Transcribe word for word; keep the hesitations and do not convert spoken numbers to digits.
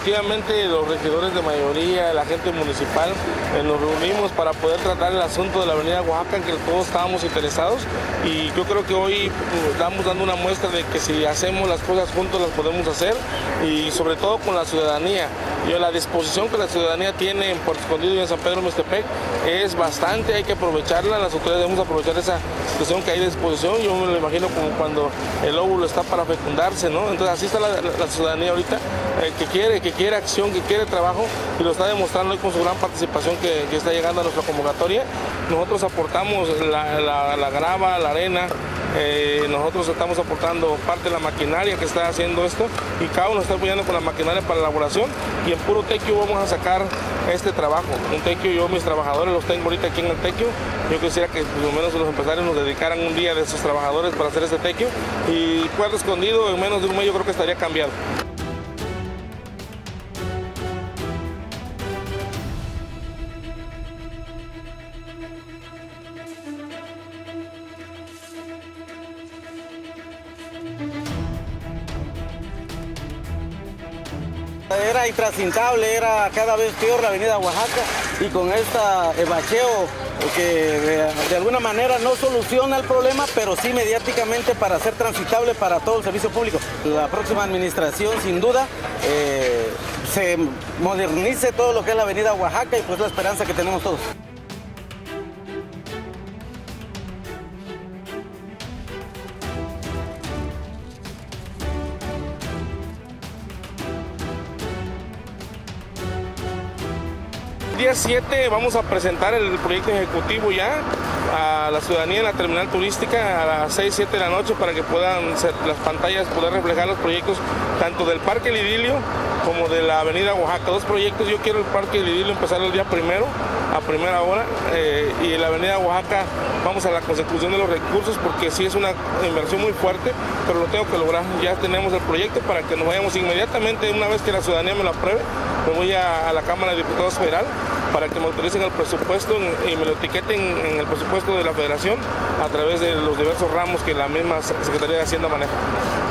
efectivamente los regidores de mayoría, la gente municipal, eh, nos reunimos para poder tratar el asunto de la avenida Oaxaca, en que todos estábamos interesados, y yo creo que hoy estamos dando una muestra de que si hacemos las cosas juntos las podemos hacer, y sobre todo con la ciudadanía. Yo, la disposición que la ciudadanía tiene en Puerto Escondido y en San Pedro Mixtepec es bastante, hay que aprovecharla, las autoridades debemos aprovechar esa situación que hay de disposición. Yo me lo imagino como cuando el óvulo está para fecundarse, ¿no? Entonces así está la, la, la ciudadanía ahorita, eh, que quiere, que quiere acción, que quiere trabajo, y lo está demostrando hoy con su gran participación que, que está llegando a nuestra convocatoria. Nosotros aportamos la, la, la grava, la arena, eh, nosotros estamos aportando parte de la maquinaria que está haciendo esto, y cada uno está apoyando con la maquinaria para la elaboración, y en puro tequio vamos a sacar este trabajo. Un tequio, yo mis trabajadores los tengo ahorita aquí en el tequio. Yo quisiera que por lo menos los empresarios nos dedicaran un día de sus trabajadores para hacer este tequio, y Puerto Escondido en menos de un mes yo creo que estaría cambiado. Era intransitable, era cada vez peor la avenida Oaxaca, y con este bacheo que de, de alguna manera no soluciona el problema, pero sí mediáticamente para hacer transitable para todo el servicio público. La próxima administración sin duda eh, se modernice todo lo que es la avenida Oaxaca, y pues la esperanza que tenemos todos. El día siete vamos a presentar el proyecto ejecutivo ya a la ciudadanía en la terminal turística a las seis, siete de la noche, para que puedan ser las pantallas, poder reflejar los proyectos tanto del Parque El Idilio como de la avenida Oaxaca. Dos proyectos. Yo quiero el Parque El Idilio empezar el día primero a primera hora, eh, y en la avenida Oaxaca vamos a la consecución de los recursos, porque sí es una inversión muy fuerte, pero lo tengo que lograr. Ya tenemos el proyecto para que nos vayamos inmediatamente, una vez que la ciudadanía me lo apruebe, me voy a, a la Cámara de Diputados Federal para que me autoricen el presupuesto y me lo etiqueten en el presupuesto de la Federación a través de los diversos ramos que la misma Secretaría de Hacienda maneja.